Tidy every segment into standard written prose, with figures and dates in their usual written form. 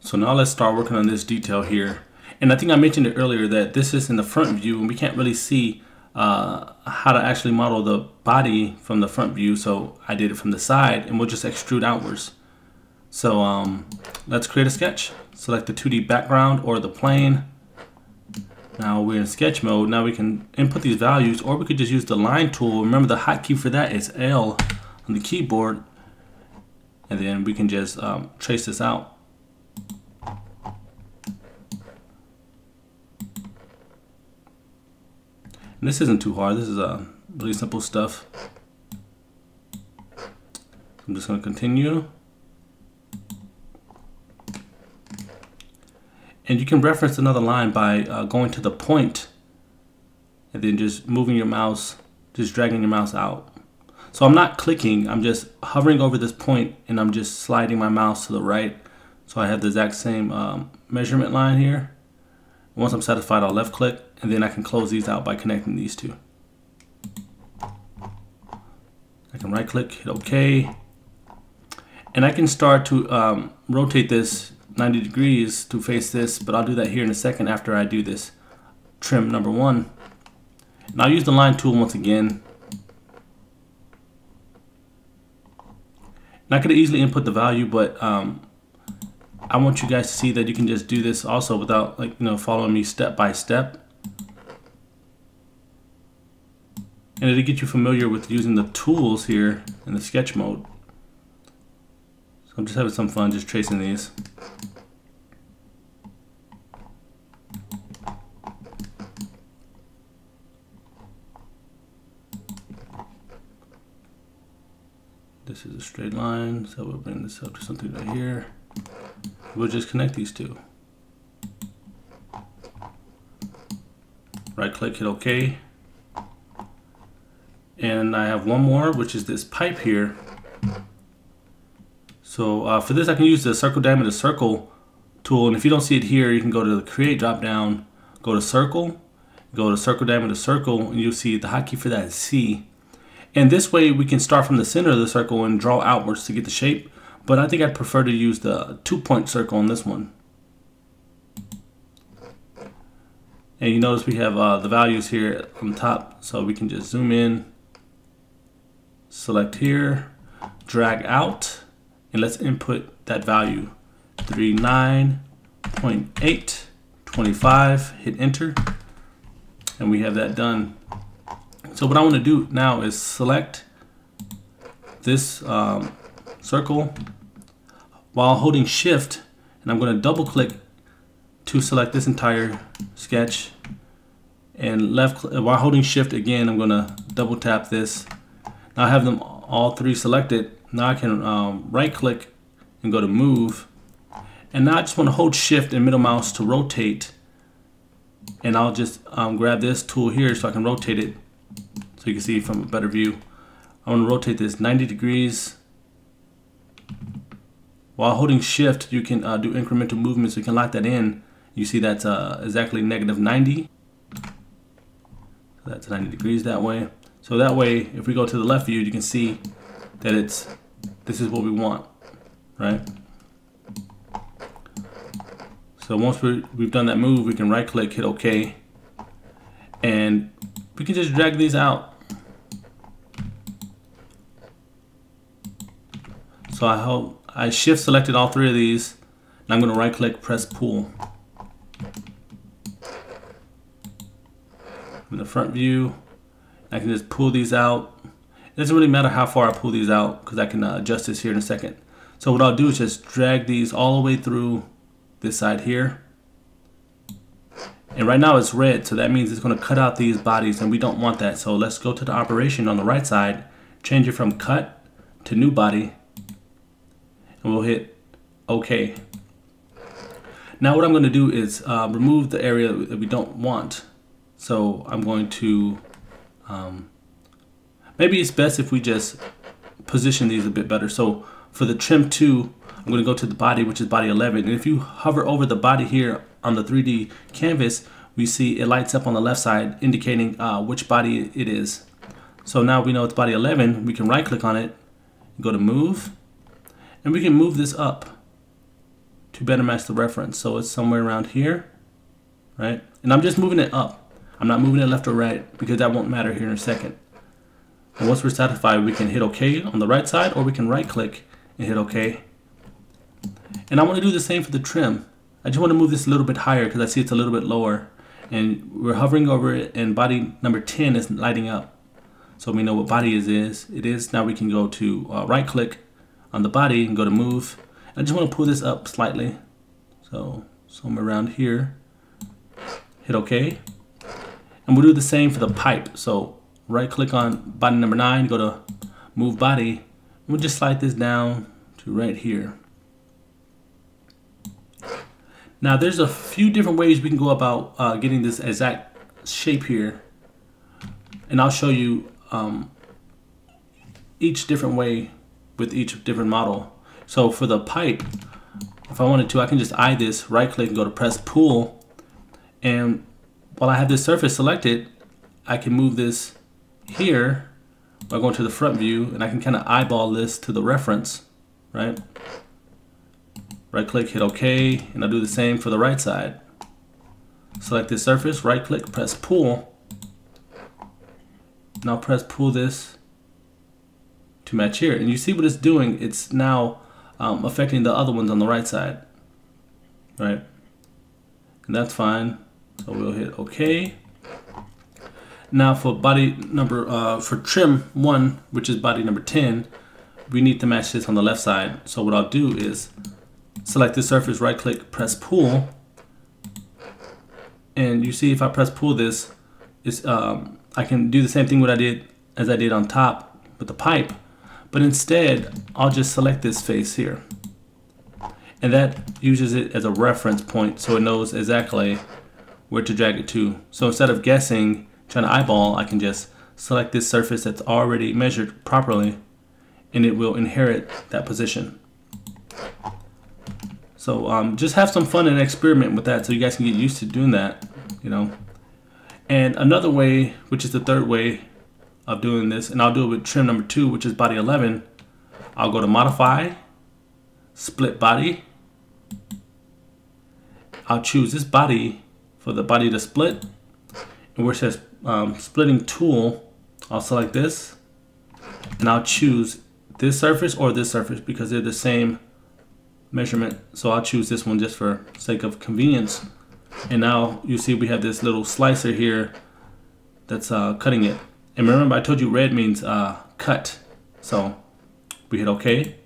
So now let's start working on this detail here. And I think I mentioned it earlier that this is in the front view and we can't really see how to actually model the body from the front view. So I did it from the side and we'll just extrude outwards. So let's create a sketch. Select the 2D background or the plane. Now we're in sketch mode. Now we can input these values, or we could just use the line tool. Remember the hotkey for that is L on the keyboard. And then we can just trace this out. And this isn't too hard. This is really simple stuff. I'm just going to continue. And you can reference another line by going to the point and then just moving your mouse, just dragging your mouse out. So I'm not clicking, I'm just hovering over this point and I'm just sliding my mouse to the right. So I have the exact same measurement line here. Once I'm satisfied, I'll left click and then I can close these out by connecting these two. I can right click, hit OK. And I can start to rotate this 90 degrees to face this, but I'll do that here in a second after I do this trim number one. And I'll use the line tool once again. And I could easily input the value, but I want you guys to see that you can just do this also without, like, you know, following me step by step. And it'll get you familiar with using the tools here in the sketch mode. So I'm just having some fun just tracing these. This is a straight line, so we'll bring this up to something right here. We'll just connect these two. Right click, hit OK. And I have one more, which is this pipe here. So for this, I can use the circle diameter circle tool. And if you don't see it here, you can go to the create drop down, go to circle diameter circle, and you'll see the hotkey for that is C. And this way we can start from the center of the circle and draw outwards to get the shape. But I think I'd prefer to use the 2-point circle on this one. And you notice we have the values here on top, so we can just zoom in, select here, drag out, and let's input that value, 39.825, hit enter, and we have that done. So what I want to do now is select this circle while holding shift, and I'm going to double click to select this entire sketch, and left while holding shift again, I'm going to double tap this. Now I have them all three selected. Now I can right click and go to move, and now I just want to hold shift and middle mouse to rotate, and I'll just grab this tool here so I can rotate it. So you can see from a better view, I want to rotate this 90 degrees. While holding shift, you can do incremental movements. You can lock that in. You see that's exactly -90. That's 90 degrees that way. So that way, if we go to the left view, you can see that this is what we want, right? So once we've done that move, we can right click, hit OK, and we can just drag these out. So I shift selected all three of these, and I'm going to right click, press pull. I'm in the front view, I can just pull these out. It doesn't really matter how far I pull these out because I can adjust this here in a second. So what I'll do is just drag these all the way through this side here. And right now it's red, so that means it's going to cut out these bodies, and we don't want that. So let's go to the operation on the right side, change it from cut to new body, and we'll hit OK. Now what I'm going to do is remove the area that we don't want. So I'm going to, maybe it's best if we just position these a bit better. So for the trim 2, I'm going to go to the body, which is body 11. And if you hover over the body here on the 3D canvas, we see it lights up on the left side indicating which body it is. So now we know it's body 11. We can right click on it, go to move, and we can move this up to better match the reference. So it's somewhere around here, right? And I'm just moving it up. I'm not moving it left or right because that won't matter here in a second. And once we're satisfied, we can hit OK on the right side, or we can right click and hit OK. And I want to do the same for the trim. I just want to move this a little bit higher because I see it's a little bit lower. And we're hovering over it, and body number 10 is lighting up. So we know what body it is. Now we can go to right click on the body and go to move. I just want to pull this up slightly. So somewhere around here, hit OK. And we'll do the same for the pipe. So right click on body number 9, go to move body. And we'll just slide this down to right here. Now there's a few different ways we can go about getting this exact shape here, and I'll show you each different way with each different model. So for the pipe, if I wanted to, I can just eye this, right click and go to press pull, and while I have this surface selected, I can move this here by going to the front view, and I can kind of eyeball this to the reference, right? Right click, hit OK, and I'll do the same for the right side. Select this surface, right click, press pull. Now press pull this to match here. And you see what it's doing, it's now affecting the other ones on the right side. Right? And that's fine. So we'll hit OK. Now for body number, for trim 1, which is body number 10, we need to match this on the left side. So what I'll do is select this surface, right click, press pull, and you see if I press pull this, I can do the same thing as I did on top with the pipe, but instead I'll just select this face here, and that uses it as a reference point so it knows exactly where to drag it to. So instead of guessing, trying to eyeball, I can just select this surface that's already measured properly, and it will inherit that position. So just have some fun and experiment with that so you guys can get used to doing that, you know. And another way, which is the third way of doing this, and I'll do it with trim number 2, which is body 11. I'll go to modify, split body. I'll choose this body for the body to split. And where it says splitting tool, I'll select this. And I'll choose this surface or this surface because they're the same measurement, so I'll choose this one just for sake of convenience. And now you see we have this little slicer here that's cutting it. And remember, I told you red means cut, so we hit OK.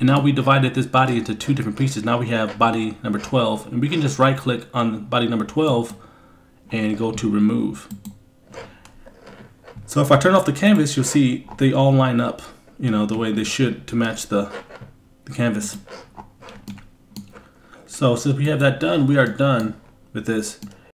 And now we divided this body into 2 different pieces. Now we have body number 12, and we can just right click on body number 12 and go to remove. So if I turn off the canvas, you'll see they all line up, you know, the way they should to match the canvas. So since we have that done, we are done with this.